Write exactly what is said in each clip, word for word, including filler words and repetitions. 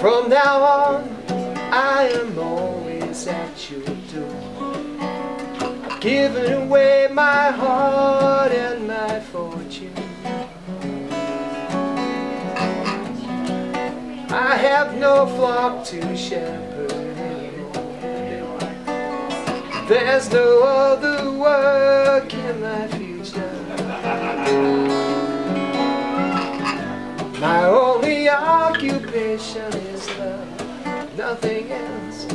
From now on, I am always at your door. I've given away my heart and my fortune. I have no flock to shepherd anymore. There's no other work in my future. My only occupation is love. Nothing else.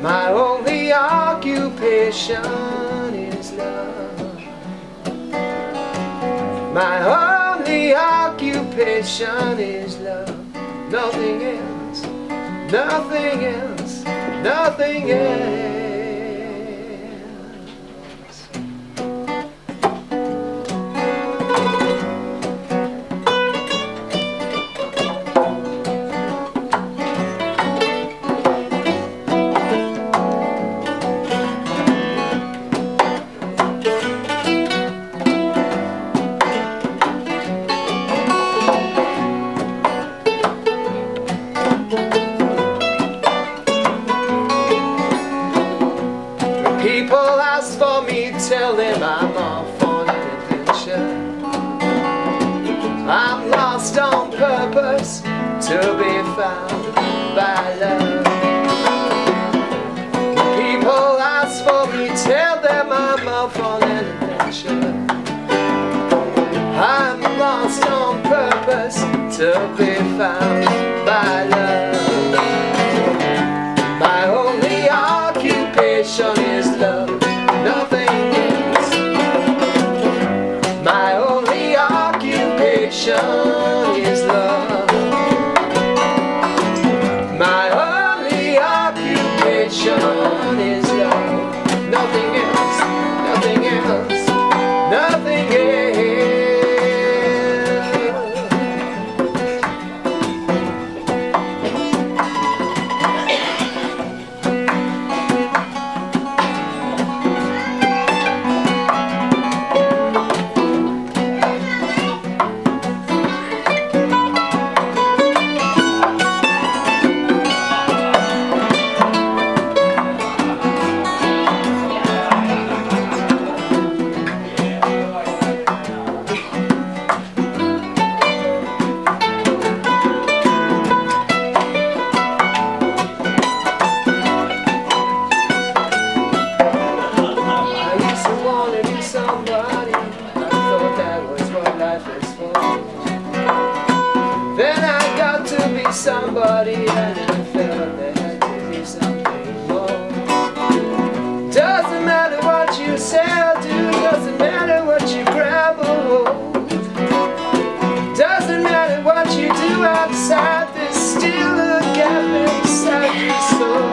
My only occupation is love. My only occupation is love. Nothing else. Nothing else. Nothing else. People ask for me, tell them I'm off on an adventure. I'm lost on purpose to be found by love. People ask for me, tell them I'm off on an adventure. I'm lost on purpose to be found by love. My only occupation is love, nothing else. My only occupation is love. My only occupation is love. Nothing else, nothing else, nothing somebody, and I felt there had to be something more. Doesn't matter what you say or do, doesn't matter what you grab or hold, doesn't matter what you do outside, there's still a gap inside your soul.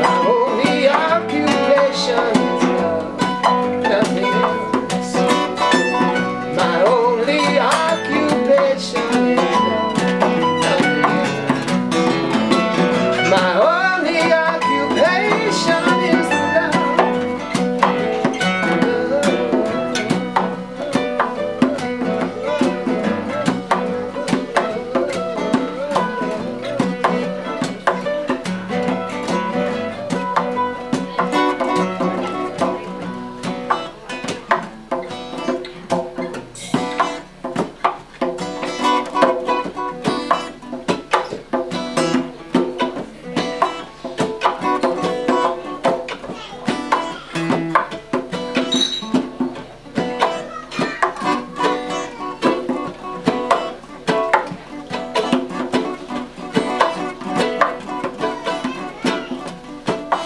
My only occupation is love, nothing else. My only occupation is love.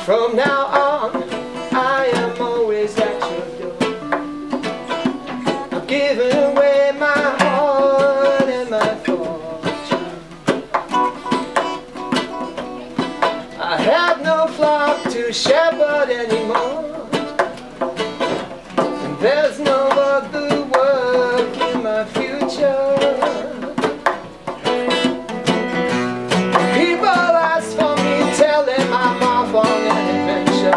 From now on, I am always at your door. I've given away my heart and my fortune. I have no flock to shepherd anymore. And there's no other work in my future. People ask for me, tell them I'm off on an adventure.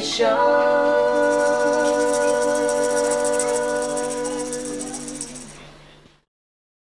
salvation.